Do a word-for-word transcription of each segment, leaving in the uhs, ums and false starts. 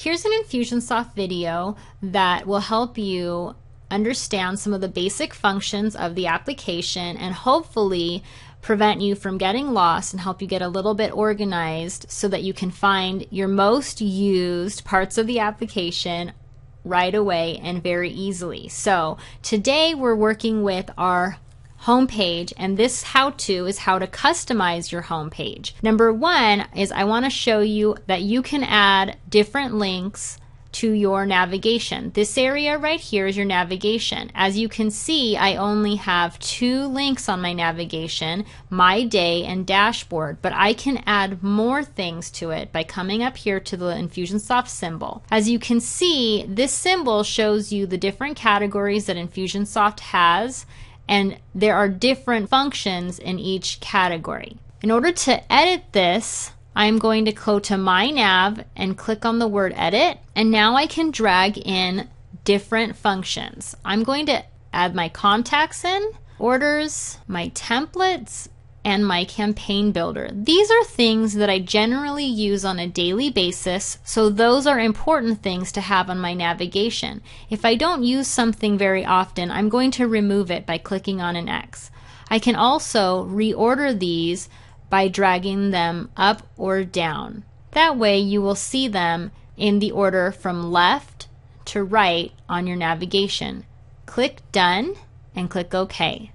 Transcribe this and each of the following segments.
Here's an Infusionsoft video that will help you understand some of the basic functions of the application and hopefully prevent you from getting lost and help you get a little bit organized so that you can find your most used parts of the application right away and very easily. So today we're working with our homepage, and this how-to is how to customize your homepage. Number one is I want to show you that you can add different links to your navigation. This area right here is your navigation. As you can see, I only have two links on my navigation, my day and dashboard, but I can add more things to it by coming up here to the Infusionsoft symbol. As you can see, this symbol shows you the different categories that Infusionsoft has, and there are different functions in each category. In order to edit this, I'm going to go to My Nav and click on the word edit, and now I can drag in different functions. I'm going to add my contacts in, orders, my templates, and my campaign builder. These are things that I generally use on a daily basis, so those are important things to have on my navigation. If I don't use something very often, I'm going to remove it by clicking on an X. I can also reorder these by dragging them up or down. That way you will see them in the order from left to right on your navigation. Click Done and click OK.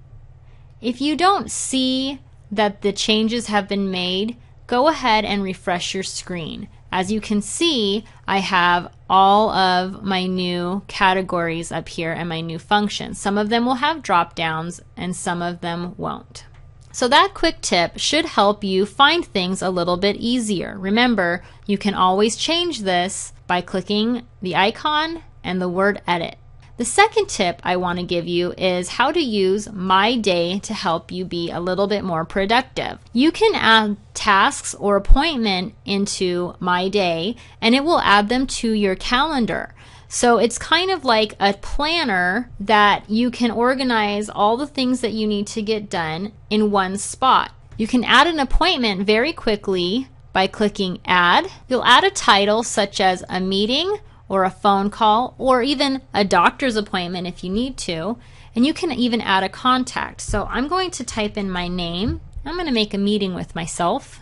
If you don't see that the changes have been made, go ahead and refresh your screen. As you can see, I have all of my new categories up here and my new functions. Some of them will have drop downs and some of them won't. So that quick tip should help you find things a little bit easier. Remember, you can always change this by clicking the icon and the word edit. The second tip I want to give you is how to use My Day to help you be a little bit more productive. You can add tasks or appointment into My Day, and it will add them to your calendar. So it's kind of like a planner that you can organize all the things that you need to get done in one spot. You can add an appointment very quickly by clicking Add. You'll add a title such as a meeting, or a phone call, or even a doctor's appointment if you need to, and you can even add a contact. So I'm going to type in my name. I'm going to make a meeting with myself.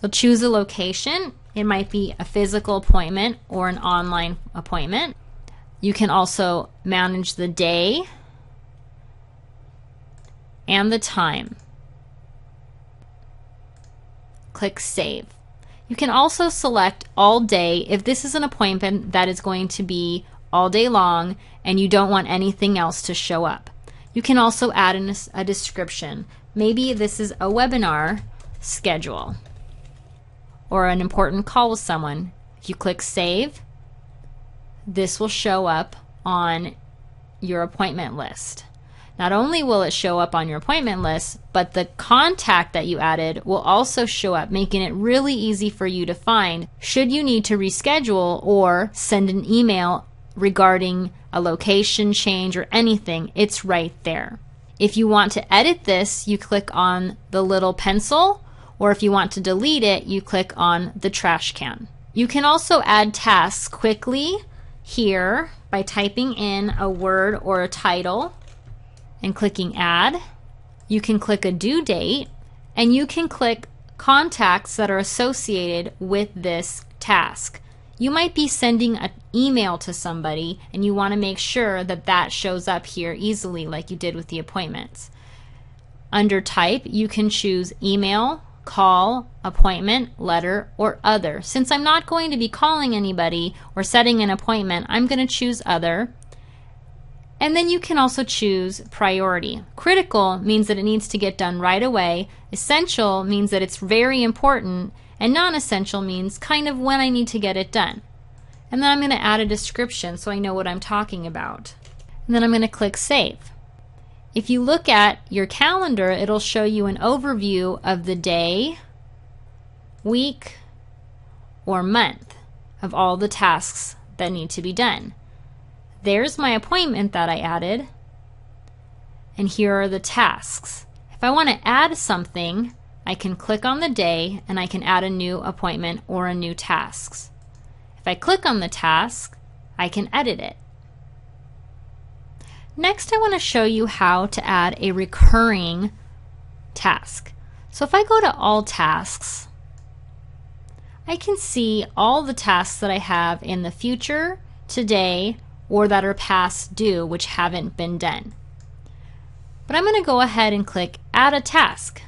You'll choose a location. It might be a physical appointment or an online appointment. You can also manage the day and the time. Click Save. You can also select all day if this is an appointment that is going to be all day long and you don't want anything else to show up. You can also add in a description. Maybe this is a webinar schedule or an important call with someone. If you click Save, this will show up on your appointment list. Not only will it show up on your appointment list, but the contact that you added will also show up, making it really easy for you to find should you need to reschedule or send an email regarding a location change or anything. It's right there. If you want to edit this, you click on the little pencil, or if you want to delete it, you click on the trash can. You can also add tasks quickly here by typing in a word or a title and clicking Add. You can click a due date, and you can click contacts that are associated with this task. You might be sending an email to somebody and you want to make sure that that shows up here easily like you did with the appointments. Under type, you can choose email, call, appointment, letter, or other. Since I'm not going to be calling anybody or setting an appointment, I'm going to choose other. And then you can also choose priority. Critical means that it needs to get done right away. Essential means that it's very important. And non-essential means kind of when I need to get it done. And then I'm going to add a description so I know what I'm talking about. And then I'm going to click Save. If you look at your calendar, it'll show you an overview of the day, week, or month of all the tasks that need to be done. There's my appointment that I added, and here are the tasks. If I want to add something, I can click on the day and I can add a new appointment or a new tasks. If I click on the task, I can edit it. Next, I want to show you how to add a recurring task. So if I go to all tasks, I can see all the tasks that I have in the future, today, or that are past due, which haven't been done. But I'm going to go ahead and click Add a Task.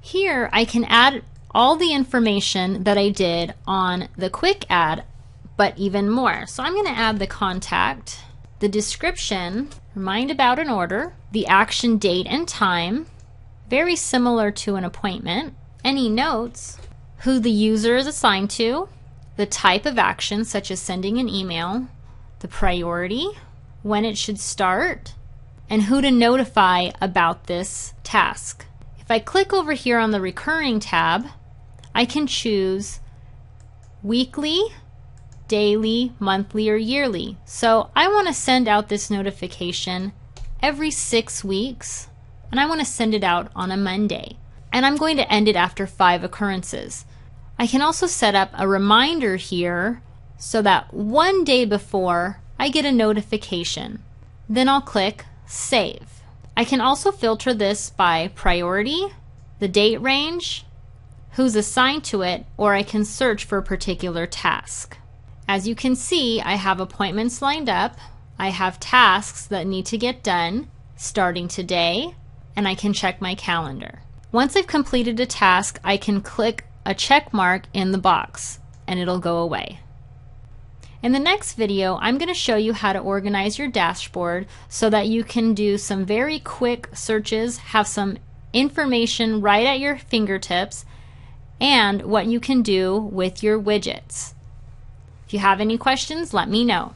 Here I can add all the information that I did on the quick add, but even more. So I'm going to add the contact, the description, remind about an order, the action date and time, very similar to an appointment, any notes, who the user is assigned to, the type of action such as sending an email, the priority, when it should start, and who to notify about this task. If I click over here on the recurring tab, I can choose weekly, daily, monthly, or yearly. So I want to send out this notification every six weeks, and I want to send it out on a Monday. And I'm going to end it after five occurrences. I can also set up a reminder here so that one day before I get a notification. Then I'll click Save. I can also filter this by priority, the date range, who's assigned to it, or I can search for a particular task. As you can see, I have appointments lined up, I have tasks that need to get done starting today, and I can check my calendar. Once I've completed a task, I can click a check mark in the box and it'll go away. In the next video, I'm going to show you how to organize your dashboard so that you can do some very quick searches, have some information right at your fingertips, and what you can do with your widgets. If you have any questions, let me know.